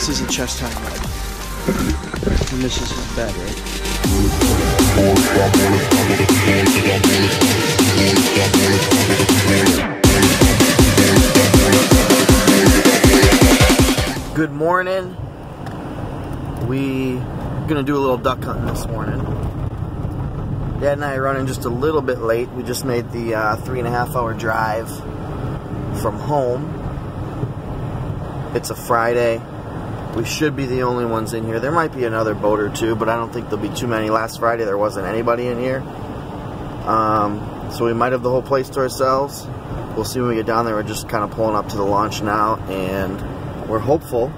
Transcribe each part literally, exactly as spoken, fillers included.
this isn't chest high, right? And this isn't bad, right? Good morning. We gonna do a little duck hunting this morning. Dad and I are running just a little bit late. We just made the uh, three and a half hour drive from home. It's a Friday. We should be the only ones in here. There might be another boat or two, but I don't think there'll be too many. Last Friday there wasn't anybody in here. Um, so we might have the whole place to ourselves. We'll see when we get down there. We're just kind of pulling up to the launch now, and we're hopeful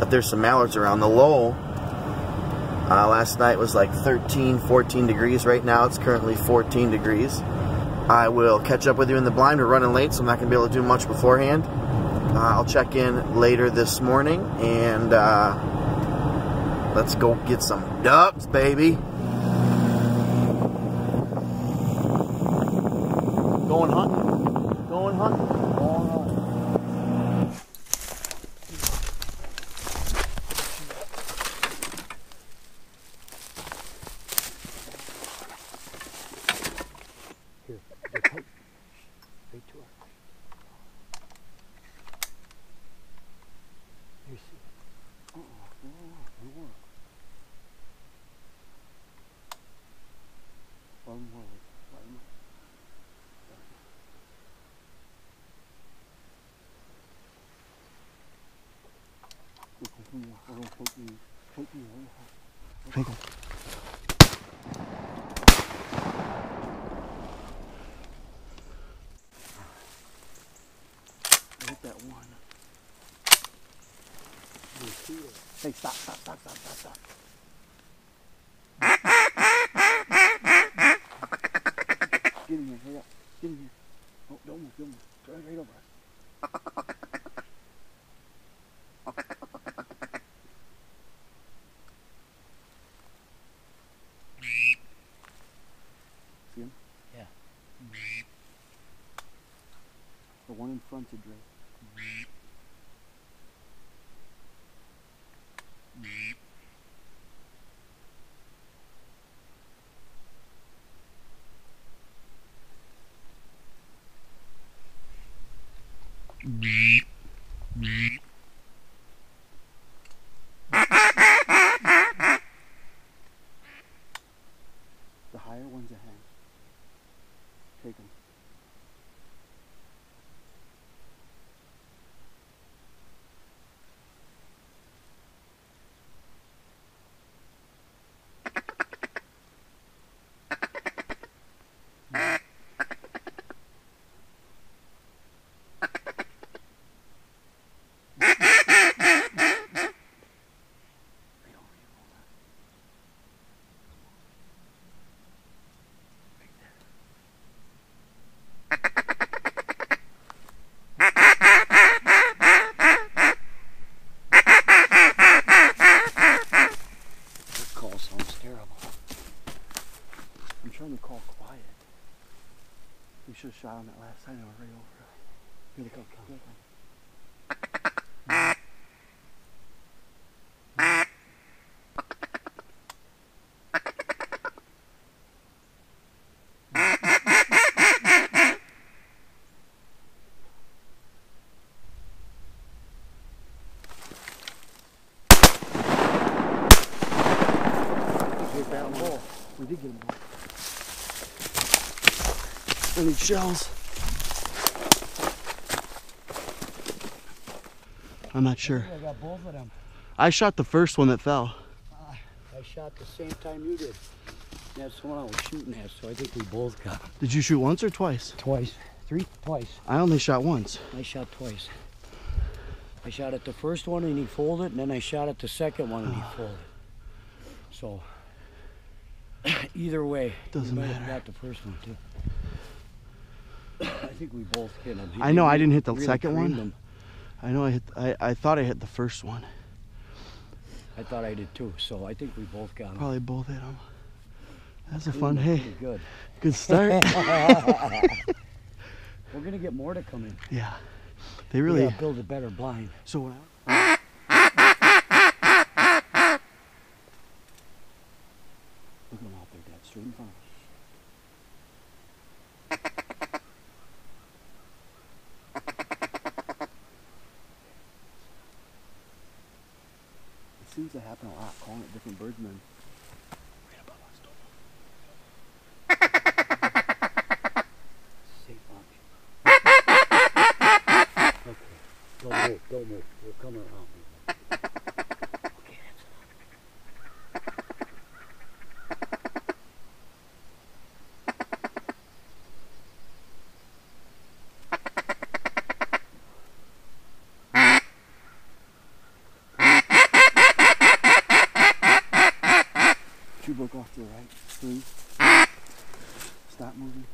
that there's some mallards around. The low Uh, last night was like thirteen, fourteen degrees. Right now it's currently fourteen degrees. I will catch up with you in the blind. We're running late, so I'm not going to be able to do much beforehand. Uh, I'll check in later this morning, and uh, let's go get some ducks, baby. Going hunting. Going hunting. Going hunting. Hey, stop, stop, stop, stop, stop, stop. Get in here, hurry up. Get in here. Oh, don't move, don't move. Turn right over us. See him? Yeah. The one in front's a drake. Shot on that last side, and right over. Here they come, come, come. We did get him all. I need shells. I'm not sure. I got both of them. I shot the first one that fell. Uh, I shot the same time you did. That's the one I was shooting at, so I think we both got them. Did you shoot once or twice? Twice. Three? Twice. I only shot once. I shot twice. I shot at the first one and he folded, and then I shot at the second one and he folded. So, either way, doesn't matter. You might have got the first one too. I think we both hit him. He I know really, I didn't hit the really second one. Him. I know I hit. I, I thought I hit the first one. I thought I did too. So I think we both got him. Probably both hit him. That's a fun. Hey, good. Good start. We're gonna get more to come in. Yeah, they really yeah, build a better blind. So when I stream vanish. It seems to happen a lot, calling it different birdsmen. Don't move, we'll come around. Okay, that's enough. Two book off to the right, three. Stop moving.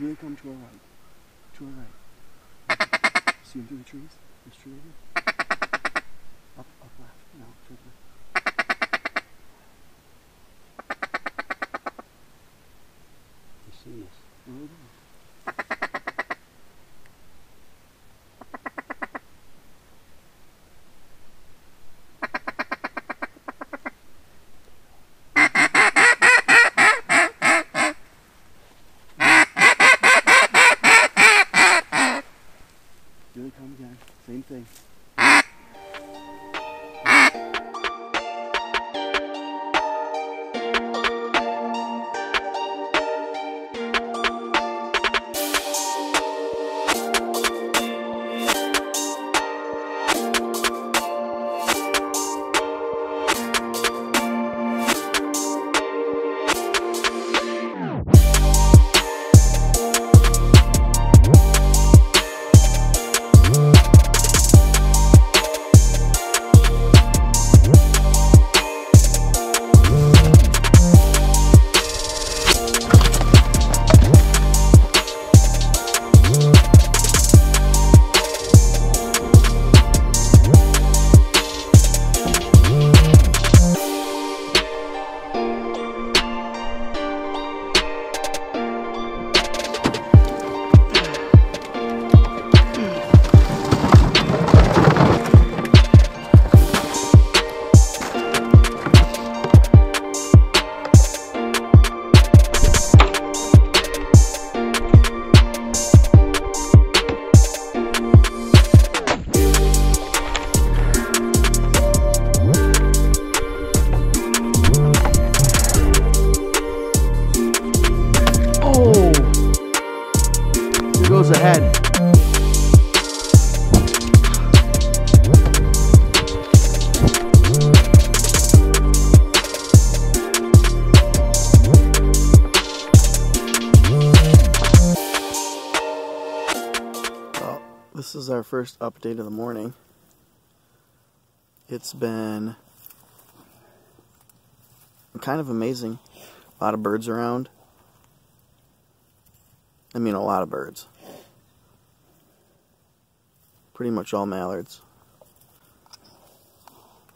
Really come to our right. To our right. See him through the trees? This tree right here? Up, up left. No, to the left. You see this? Where are same thing. This is our first update of the morning. It's been kind of amazing. A lot of birds around. I mean, a lot of birds. Pretty much all mallards.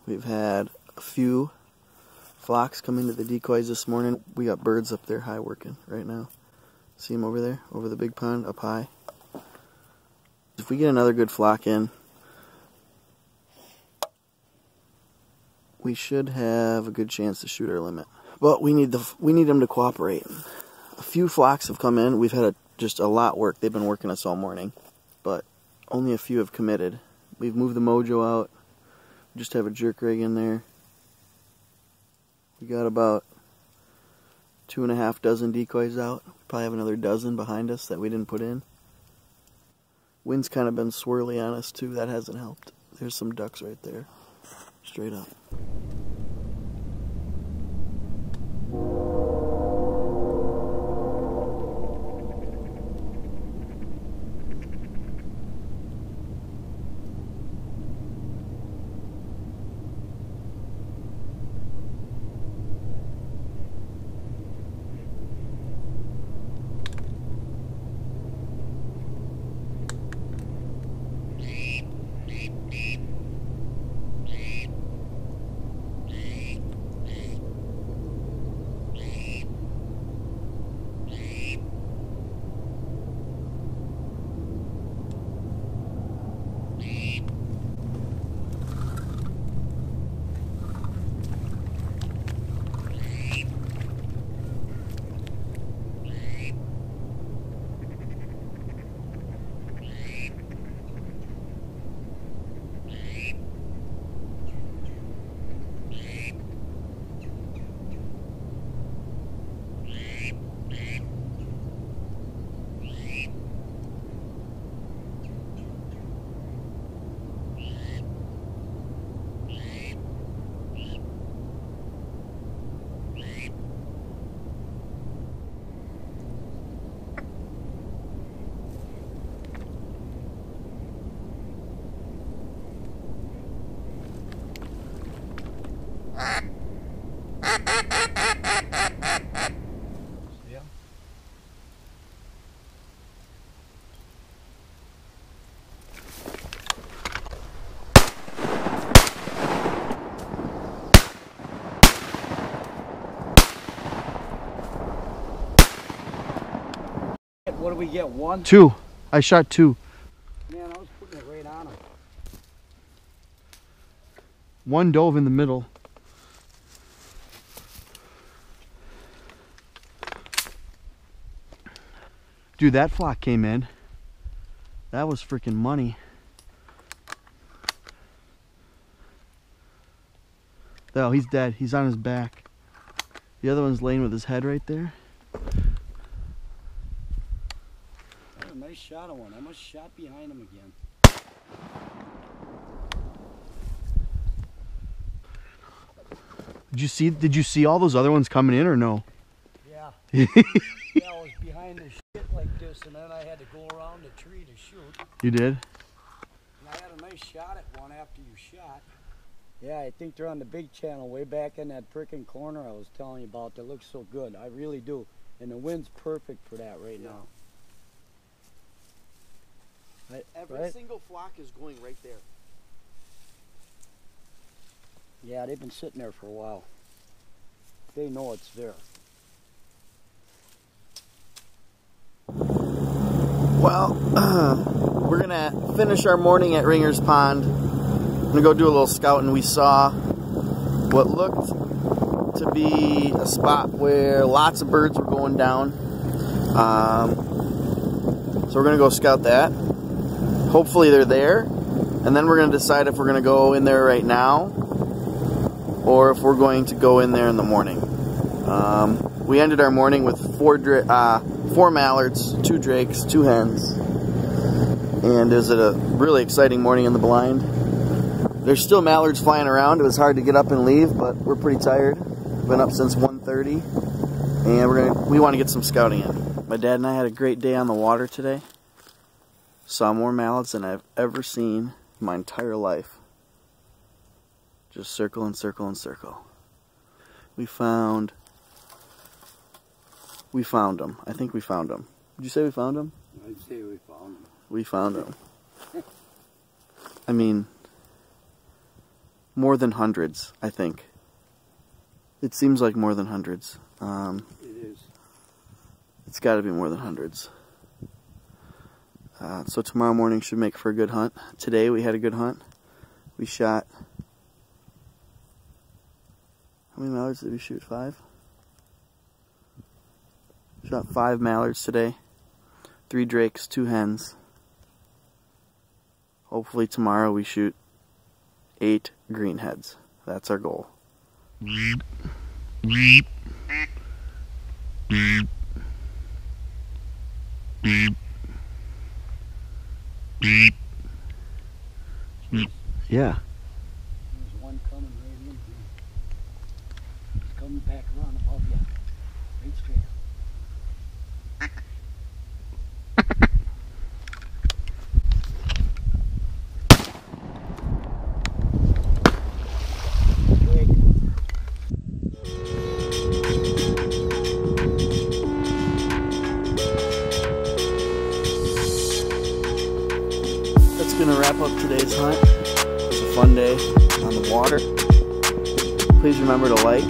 We've had a few flocks come into the decoys this morning. We got birds up there high working right now. See them over there, over the big pond, up high. If we get another good flock in, we should have a good chance to shoot our limit. But we need the we need them to cooperate. A few flocks have come in. We've had a, just a lot of work. They've been working us all morning, but only a few have committed. We've moved the mojo out. We just have a jerk rig in there. We got about two and a half dozen decoys out. Probably have another dozen behind us that we didn't put in. Wind's kind of been swirly on us too, that hasn't helped. There's some ducks right there, straight up. What did we get? One? Two. I shot two. Man, I was putting it right on him. One dove in the middle. Dude, that flock came in. That was freaking money. No, he's dead. He's on his back. The other one's laying with his head right there. I shot a one. I must shot behind him again. Did you see? Did you see all those other ones coming in or no? Yeah. Yeah, I was behind the shit like this, and then I had to go around the tree to shoot. You did? And I had a nice shot at one after you shot. Yeah, I think they're on the big channel, way back in that frickin' corner I was telling you about. That looks so good. I really do. And the wind's perfect for that right yeah. now. Every right? single flock is going right there. Yeah, they've been sitting there for a while. They know it's there. Well, uh, we're gonna finish our morning at Ringer's Pond. I'm gonna go do a little scouting. We saw what looked to be a spot where lots of birds were going down. Um, so we're gonna go scout that. Hopefully they're there, and then we're going to decide if we're going to go in there right now or if we're going to go in there in the morning. Um, we ended our morning with four, uh, four mallards, two drakes, two hens, and it was a really exciting morning in the blind. There's still mallards flying around. It was hard to get up and leave, but we're pretty tired. We've been up since one thirty, and we're gonna, we want to get some scouting in. My dad and I had a great day on the water today. Saw more mallards than I've ever seen in my entire life. Just circle and circle and circle. We found... We found them. I think we found them. Did you say we found them? I'd say we found them. We found them. I mean... More than hundreds, I think. It seems like more than hundreds. Um, it is. It's got to be more than hundreds. Uh, so tomorrow morning should make for a good hunt. Today we had a good hunt. We shot... How many mallards did we shoot? Five? We shot five mallards today. Three drakes, two hens. Hopefully tomorrow we shoot eight greenheads. That's our goal. Beep. Beep. Yeah. There's one coming right in here. It's coming back around above you. Right straight. Gonna wrap up today's hunt. It was a fun day on the water. Please remember to like,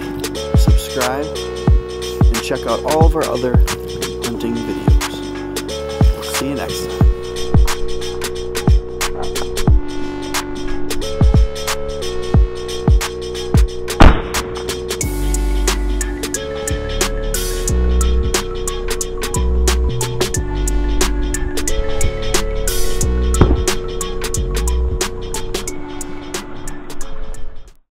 subscribe, and check out all of our other hunting videos. See you next time.